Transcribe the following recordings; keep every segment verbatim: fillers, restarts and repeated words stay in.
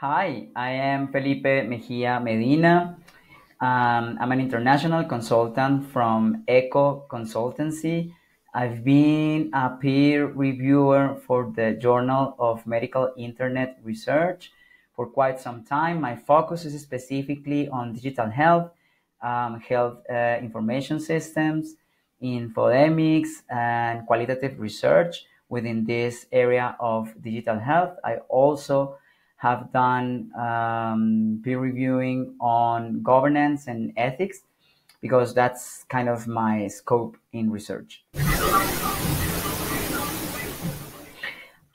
Hi, I am Felipe Mejia Medina. Um, I'm an international consultant from E K O Consultancy. I've been a peer reviewer for the Journal of Medical Internet Research for quite some time. My focus is specifically on digital health, um, health uh, information systems, infodemics, and qualitative research within this area of digital health. I also have done um, peer reviewing on governance and ethics, because that's kind of my scope in research.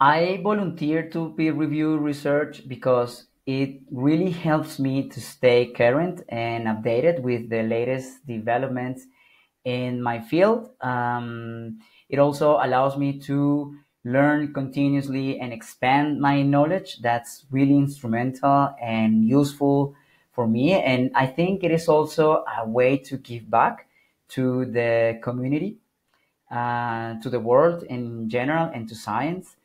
I volunteer to peer review research because it really helps me to stay current and updated with the latest developments in my field. Um, it also allows me to learn continuously and expand my knowledge. That's really instrumental and useful for me, and I think it is also a way to give back to the community, uh, to the world in general, and to science.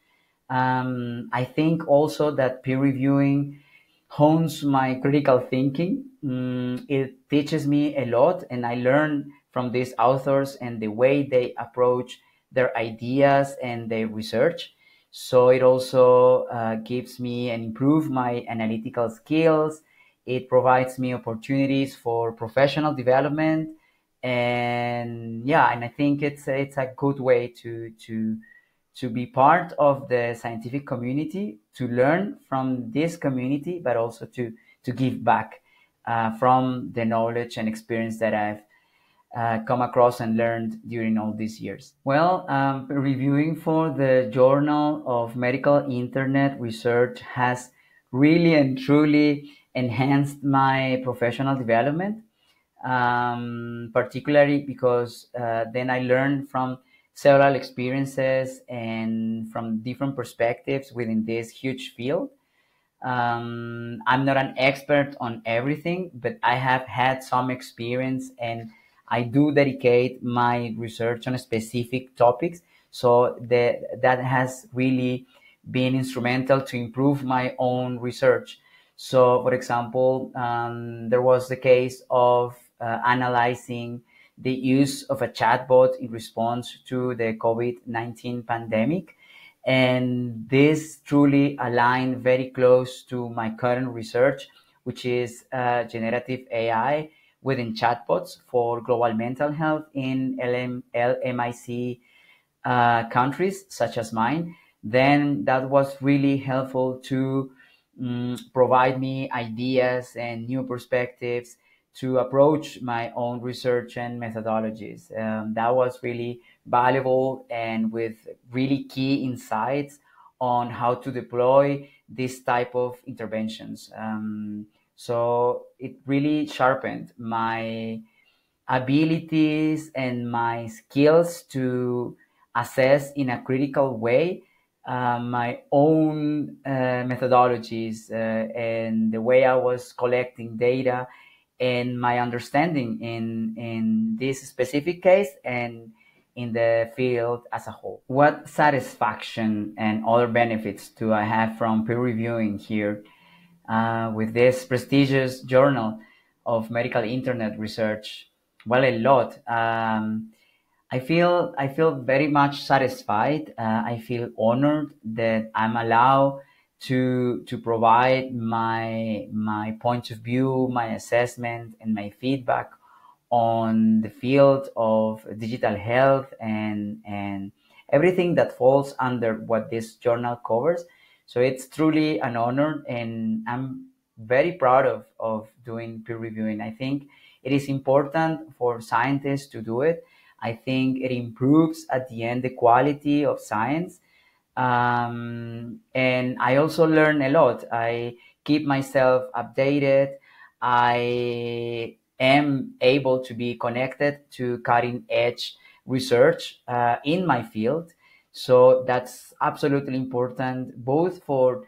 Um, I think also that peer reviewing hones my critical thinking. Mm, it teaches me a lot, and I learn from these authors and the way they approach their ideas and their research. So it also uh, gives me and improve my analytical skills. It provides me opportunities for professional development, and yeah, and I think it's it's a good way to to to be part of the scientific community, to learn from this community, but also to to give back uh, from the knowledge and experience that I've uh, come across and learned during all these years. Well, um, reviewing for the Journal of Medical Internet Research has really and truly enhanced my professional development, um, particularly because uh, then I learned from several experiences and from different perspectives within this huge field. Um, I'm not an expert on everything, but I have had some experience, and I do dedicate my research on specific topics. So that, that has really been instrumental to improve my own research. So, for example, um, there was the case of uh, analyzing the use of a chatbot in response to the COVID nineteen pandemic. And this truly aligned very close to my current research, which is uh, generative A I within chatbots for global mental health in L M I C uh, countries such as mine. Then that was really helpful to provide me ideas and new perspectives to approach my own research and methodologies. Um, that was really valuable, and with really key insights on how to deploy this type of interventions. Um, so it really sharpened my abilities and my skills to assess in a critical way Uh, my own uh, methodologies uh, and the way I was collecting data, and my understanding in in this specific case and in the field as a whole. What satisfaction and other benefits do I have from peer reviewing here uh, with this prestigious Journal of Medical Internet Research? Well, a lot. Um, I feel I feel very much satisfied. Uh, I feel honored that I'm allowed to to provide my my point of view, my assessment, and my feedback on the field of digital health and and everything that falls under what this journal covers. So it's truly an honor, and I'm very proud of of doing peer reviewing. I think it is important for scientists to do it. I think it improves at the end the quality of science, um, and I also learn a lot. I keep myself updated. I am able to be connected to cutting edge research uh, in my field, so that's absolutely important, both for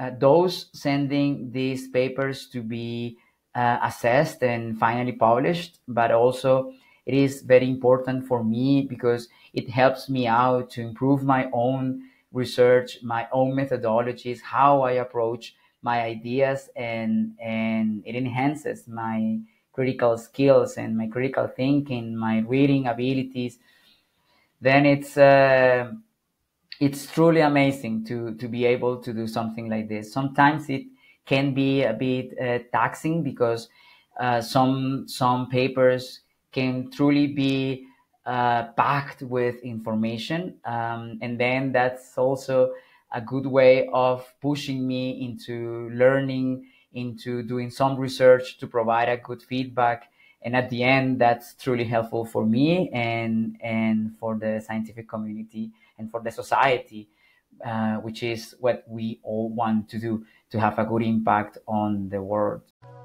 uh, those sending these papers to be uh, assessed and finally published, but also it is very important for me because it helps me out to improve my own research, my own methodologies, how I approach my ideas, and and it enhances my critical skills and my critical thinking, my reading abilities. Then it's uh, it's truly amazing to to be able to do something like this. Sometimes it can be a bit uh, taxing, because uh, some some papers can truly be uh, packed with information, um, and then that's also a good way of pushing me into learning, into doing some research to provide a good feedback. And at the end, that's truly helpful for me and and for the scientific community and for the society, uh, which is what we all want to do, to have a good impact on the world.